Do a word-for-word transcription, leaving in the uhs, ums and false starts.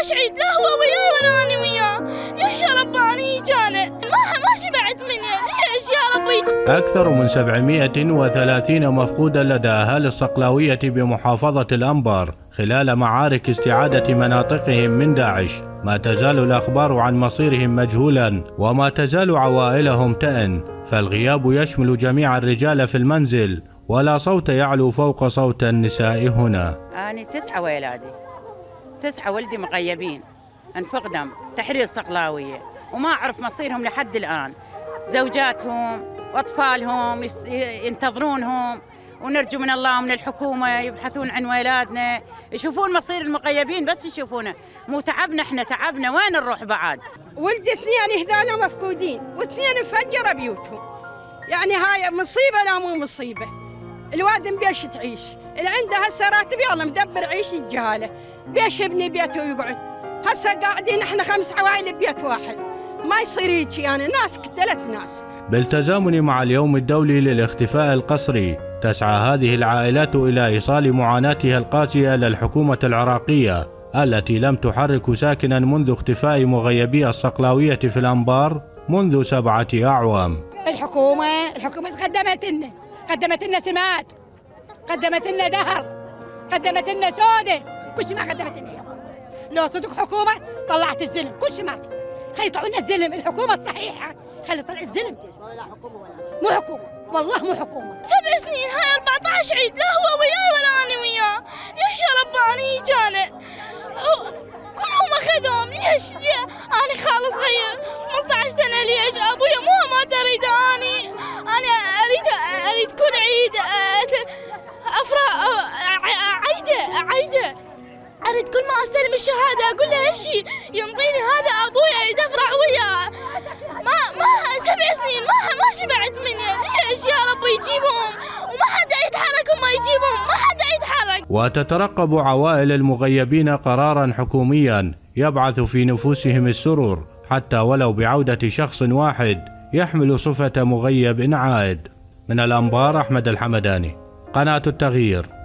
داعش عيد لا هو وياي ولا أنا وياه. ليش يا رباني جانا ما ما شبعت مني ليش يا ربي. أكثر من سبعمئة وثلاثين مفقودا لدى أهالي الصقلاوية بمحافظة الأنبار خلال معارك استعادة مناطقهم من داعش، ما تزال الأخبار عن مصيرهم مجهولا وما تزال عوائلهم تأن، فالغياب يشمل جميع الرجال في المنزل ولا صوت يعلو فوق صوت النساء هنا. أنا تسعة وأولادي تسعة ولدي مغيبين أنفق دم تحرير الصقلاوية وما أعرف مصيرهم لحد الآن. زوجاتهم وأطفالهم ينتظرونهم ونرجو من الله ومن الحكومة يبحثون عن ولادنا يشوفون مصير المغيبين بس يشوفونه مو تعبنا احنا تعبنا وين نروح بعد. ولدي اثنين هذول مفقودين واثنين مفجرة بيوتهم يعني هاي مصيبة لا مو مصيبة. الواد بيش تعيش اللي عنده هسه راتب يلا مدبر عيش الجهالة بيش يبني بيته ويقعد. هسه قاعدين احنا خمس عوائل ببيت واحد ما يصير هيك يعني ناس قتلت ناس. بالتزامن مع اليوم الدولي للاختفاء القسري تسعى هذه العائلات إلى إيصال معاناتها القاسية للحكومة العراقية التي لم تحرك ساكنا منذ اختفاء مغيبي الصقلاوية في الأنبار منذ سبعة أعوام. الحكومة الحكومة قدمت لنا قدمت لنا سمات قدمت لنا دهر قدمت لنا سودة كل شيء ما قدمت لنا الحكومة. لو صدق حكومة طلعت الزلم كل شيء ما خلي يطلعونا الزلم. الحكومة الصحيحة خلي يطلع الزلم ولا حكومة ولا مو حكومة والله مو حكومة. سبع سنين هاي أربعة عشر عيد لا هو وياي ولا أنا وياه. ليش يا رباني جانا كلهم أخذوهم ليش ليه؟ أنا خالص صغير خمسة عشر سنة ليش أبويا مو ما أريد أنا أنا أريد أريد كل عيد أفرح عيدة عيدة أريد كل ما أستلم الشهادة أقول له هالشي ينطيني هذا أبويا يدفرع وياه. ما ما سبع سنين ما ما شبعت مني ليش يا رب يجيبهم وما حد يتحرك وما يجيبهم ما حد يتحرك. وتترقب عوائل المغيبين قرارا حكوميا يبعث في نفوسهم السرور حتى ولو بعودة شخص واحد يحمل صفة مغيب عائد. من الأنبار أحمد الحمداني، قناة التغيير.